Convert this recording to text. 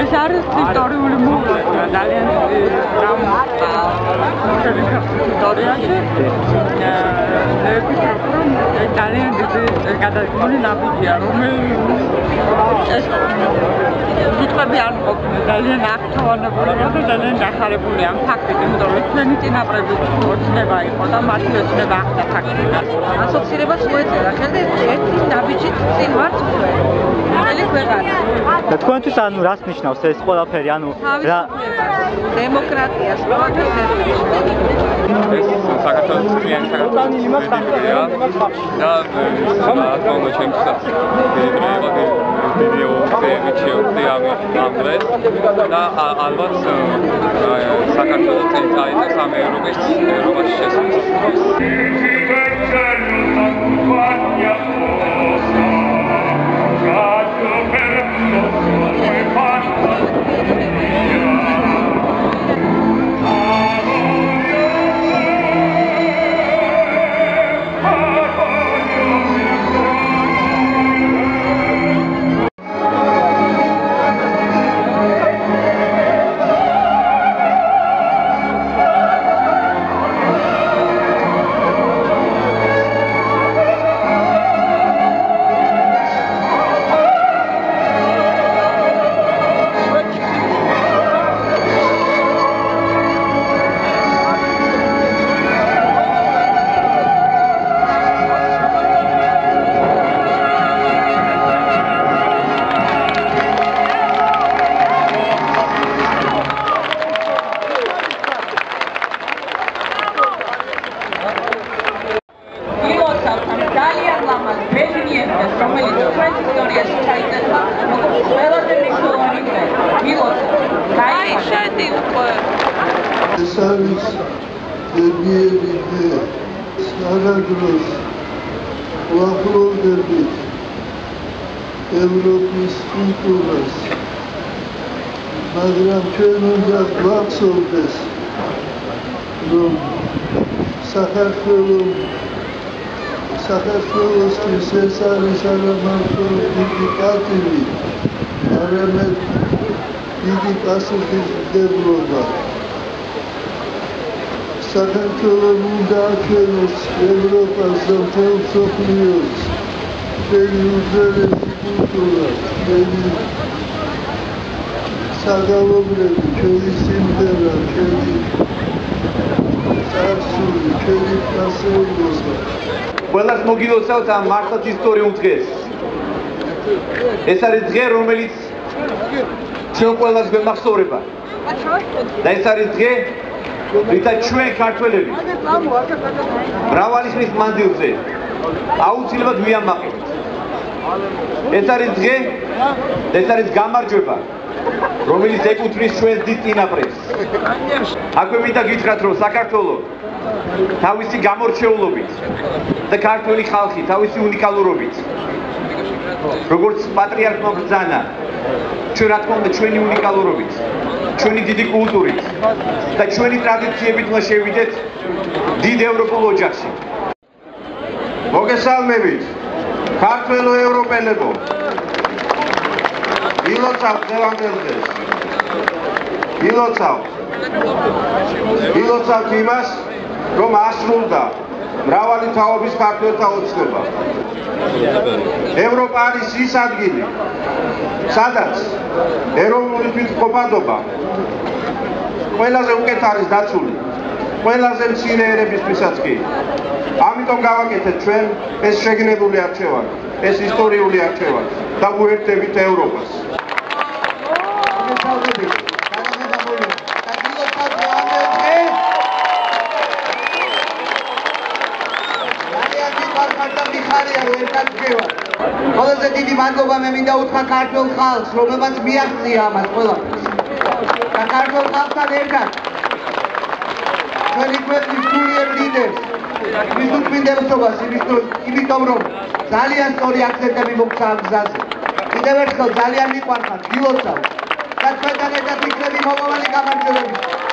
Besar story bölümü. Dalyan dram storyası. Dalyan dizi kadar bunu yapıyor. Hiçbir bir an yok. Dalyan akta var ne buluyor? Dalyan dahar buluyor. Takip edin doğru. Senin için abra bir ortaya var. O da maçı üstüne bakta takip eder. Asıl sirebas koyacak. Kendi için nabıcı sin var. Და თქვენ თუ ანუ რას ნიშნავს ეს ყველაფერი? ანუ რა დემოკრატია, სპორტი ეს საქართველოს კლიენტები მაგალითია და სამართლო ჩემსაც ვიდეოები ამბლეს და ალბათ საქართველოს წინააღმდეგ ამერიკის შესაძლებლობის Servis derbiye bitti. Saragöz, Vahro derbit, Evropis kulturas, მაგრამ ჩვენამდე გვახსოვდეს, რომ საქართველოსთვის ეს არის არა მარტო დიდი პატივი, არამედ დიდი პასუხისმგებლობა. Საქართველოს უნდა აჩვენოს ევროპას და მთელ მსოფლიოს ჩვენი უძველესი კულტურა, ჩვენი საგალობლები, ჩვენი სიმღერა, ჩვენი წარსული, ჩვენი ფასეულობა. ყველას მოგილოცავთ ამ მართლაც ისტორიულ დღეს. ეს არის დღე, რომელიც ჩვენ ყველას გვემახსოვრება. და ეს არის დღე რიცა ჩვენ ქართველები მრავალი ხნის მანძილზე აუცილებლად ვიამაყებთ ეს არის დღე და ეს არის გამარჯვება რომელიც ეკუთვნის ჩვენს დიდ წინაპრებს აქვე მინდა გითხრათ რომ საქართველო თავისი გამორჩეულობით და ქართული ხალხი თავისი უნიკალურობით როგორც პატრიარქმა ბრძანა ჩვენ რა თქმა უნდა ჩვენი უნიკალურობით ჩვენი დიდი კულტურით და ჩვენი ტრადიციებით უნდა შევიდეთ დიდ ევროპულ ოჯახში. მოგესალმებით, ქართველო ევროპელებო. ილოცავთ დღევანდელ დღეს. ილოცავთ იმას, რომ ასრულდა მრავალი თაობის ქართველთა ოცნება. ევროპა არის ის ადგილი, სადაც ეროვნული თვითმყოფადობა ყველაზე უკეთ არის დაცული, ყველაზე მცირე ერებისთვისაც კი. ამიტომ გავაკეთეთ ჩვენ ეს შეგნებული არჩევანი, ეს ისტორიული არჩევანი და უერთდებით ევროპას. ყველაზე დიდი მადლობა მე მინდა უთხრა ქართველ ხალხს, რომელმაც მიაღწია ამას ყველაფერს. და ქართველ ხალხთან ერთად ჩვენი ქვეყნის ძლიერ ლიდერს მისწმინდეობას იმიტომ რომ ძალიან სწორი აქცენტები მოგცა ამ გზაზე. კიდევ ერთხელ ძალიან მიყვარხართ, გილოცავთ და თქვენთან ერთად ვიქნები მომავალი გამარჯვებებისთვის.